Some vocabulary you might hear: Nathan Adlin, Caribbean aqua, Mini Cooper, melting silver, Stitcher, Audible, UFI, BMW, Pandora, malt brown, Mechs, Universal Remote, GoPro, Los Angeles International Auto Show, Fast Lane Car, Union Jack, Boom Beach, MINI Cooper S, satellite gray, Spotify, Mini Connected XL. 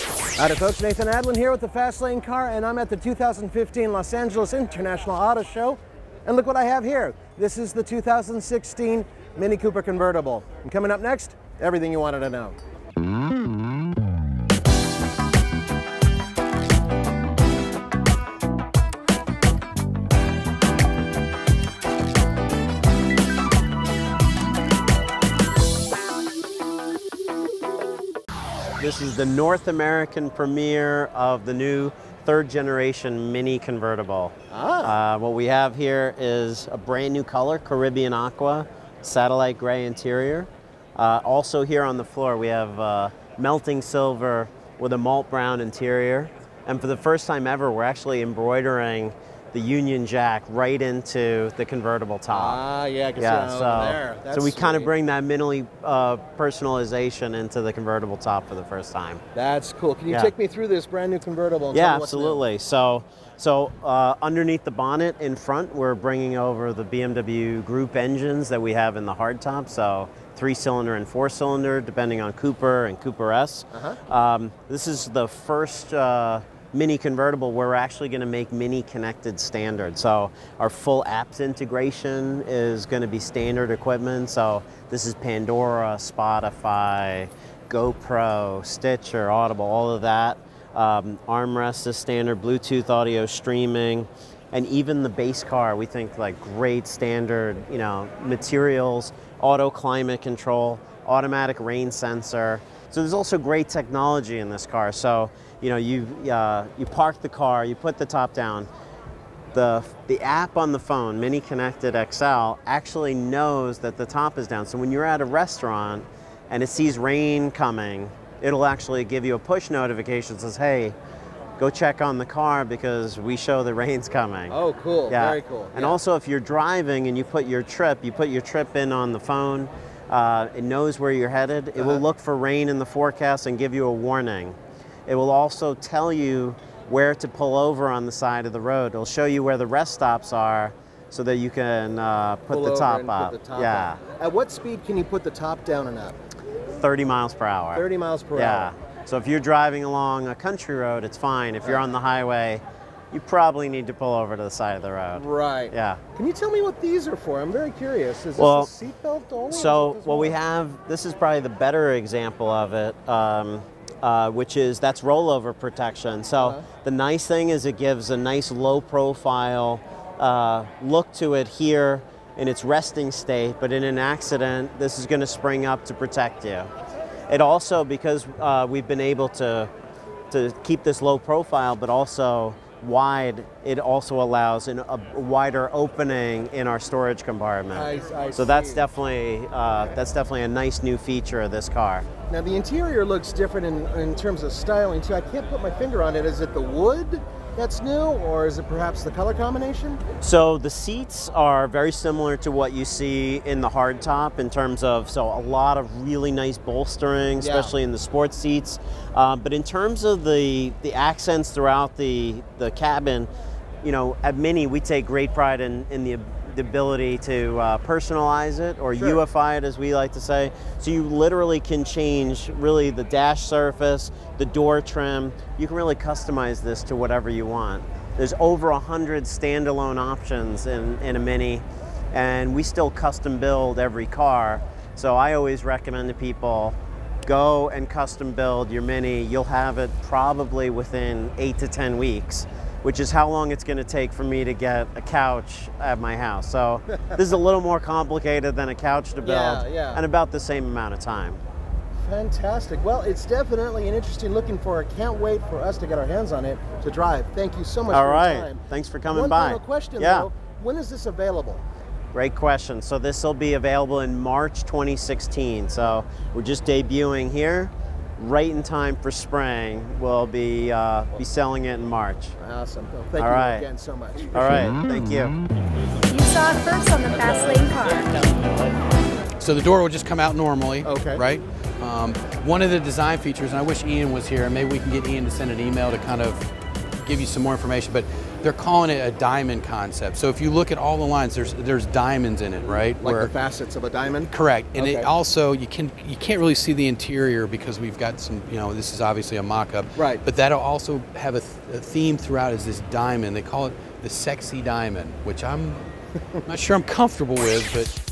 Howdy folks, Nathan Adlin here with the Fast Lane Car, and I'm at the 2015 Los Angeles International Auto Show. And look what I have here. This is the 2016 Mini Cooper convertible. And coming up next, everything you wanted to know. This is the North American premiere of the new third generation Mini convertible. Ah. What we have here is a brand new color, Caribbean aqua, satellite gray interior. Also here on the floor we have melting silver with a malt brown interior. And for the first time ever, we're actually embroidering the Union Jack right into the convertible top. Ah, yeah, I can see that over there. That's so we kind of bring that mini personalization into the convertible top for the first time. That's cool. Can you take me through this brand new convertible? And tell me what's absolutely. New? So underneath the bonnet in front, we're bringing over the BMW group engines that we have in the hardtop. So 3-cylinder and 4-cylinder, depending on Cooper and Cooper S. Uh-huh. This is the first Mini convertible, we're actually going to make Mini Connected standard. So our full apps integration is going to be standard equipment. So this is Pandora, Spotify, GoPro, Stitcher, Audible, all of that. Armrest is standard, Bluetooth audio streaming, and even the base car, we think like great standard, you know, materials, auto climate control, automatic rain sensor. So there's also great technology in this car. So, you know, you park the car, you put the top down. The app on the phone, Mini Connected XL, actually knows that the top is down. So when you're at a restaurant and it sees rain coming, it'll actually give you a push notification that says, hey, go check on the car because we show the rain's coming. Oh, cool, very cool. And also if you're driving and you put your trip in on the phone, it knows where you're headed. It will look for rain in the forecast and give you a warning. It will also tell you where to pull over on the side of the road. It'll show you where the rest stops are so that you can put the top up. At what speed can you put the top down and up? 30 miles per hour. 30 miles per hour. Yeah. So if you're driving along a country road, it's fine. If you're on the highway, you probably need to pull over to the side of the road. Right. Yeah. Can you tell me what these are for? I'm very curious. Is this a seatbelt only? So what we have, this is probably the better example of it, which is that's rollover protection. So the nice thing is it gives a nice low profile look to it here in its resting state, but in an accident, this is gonna spring up to protect you. It also, because we've been able to keep this low profile, but also wide, it also allows a wider opening in our storage compartment. So that's definitely a nice new feature of this car. Now the interior looks different in terms of styling too. I can't put my finger on it. Is it the wood that's new, or is it perhaps the color combination? So the seats are very similar to what you see in the hardtop in terms of, so a lot of really nice bolstering, especially in the sports seats. But in terms of the accents throughout the cabin, you know, at Mini we take great pride in the ability to personalize it, or UFI it as we like to say. So you literally can change really the dash surface, the door trim. You can really customize this to whatever you want. There's over 100 standalone options in a Mini, and we still custom build every car. So I always recommend to people, go and custom build your Mini. You'll have it probably within 8 to 10 weeks, which is how long it's gonna take for me to get a couch at my house. So this is a little more complicated than a couch to build, and about the same amount of time. Fantastic. Well, it's definitely an interesting looking for. I can't wait for us to get our hands on it to drive. Thank you so much for your time. Thanks for coming by. One final question though, when is this available? Great question. So this will be available in March 2016. So we're just debuting here. Right in time for spring, we'll be selling it in March. Awesome. Well, thank you again so much. All right, thank you. You saw it first on the Fast Lane Car. So the door will just come out normally, right? One of the design features, and I wish Ian was here, and maybe we can get Ian to send an email to kind of give you some more information, but they're calling it a diamond concept. So if you look at all the lines, there's diamonds in it, right? Like the facets of a diamond? Correct. And it also, you can't really see the interior because we've got some, you know, this is obviously a mock-up. Right. But that'll also have a theme throughout is this diamond. They call it the sexy diamond, which I'm not sure I'm comfortable with, but...